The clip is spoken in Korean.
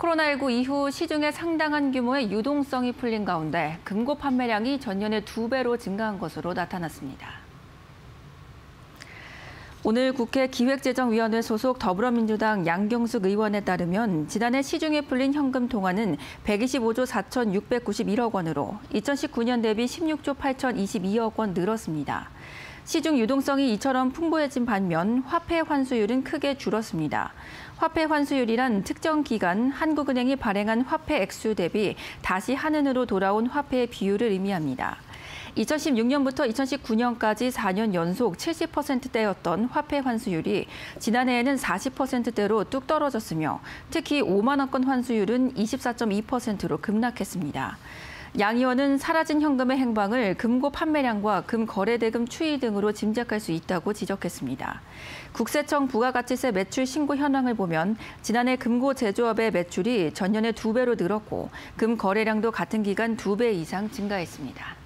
코로나19 이후 시중에 상당한 규모의 유동성이 풀린 가운데 금고 판매량이 전년의 2배로 증가한 것으로 나타났습니다. 오늘 국회 기획재정위원회 소속 더불어민주당 양경숙 의원에 따르면 지난해 시중에 풀린 현금 통화는 125조 4,691억 원으로 2019년 대비 16조 8,022억 원 늘었습니다. 시중 유동성이 이처럼 풍부해진 반면 화폐 환수율은 크게 줄었습니다. 화폐 환수율이란 특정 기간 한국은행이 발행한 화폐 액수 대비 다시 한은으로 돌아온 화폐의 비율을 의미합니다. 2016년부터 2019년까지 4년 연속 70%대였던 화폐 환수율이 지난해에는 40%대로 뚝 떨어졌으며 특히 5만 원권 환수율은 24.2%로 급락했습니다. 양 의원은 사라진 현금의 행방을 금고 판매량과 금거래대금 추이 등으로 짐작할 수 있다고 지적했습니다. 국세청 부가가치세 매출 신고 현황을 보면 지난해 금고 제조업의 매출이 전년의 2배로 늘었고 금거래량도 같은 기간 2배 이상 증가했습니다.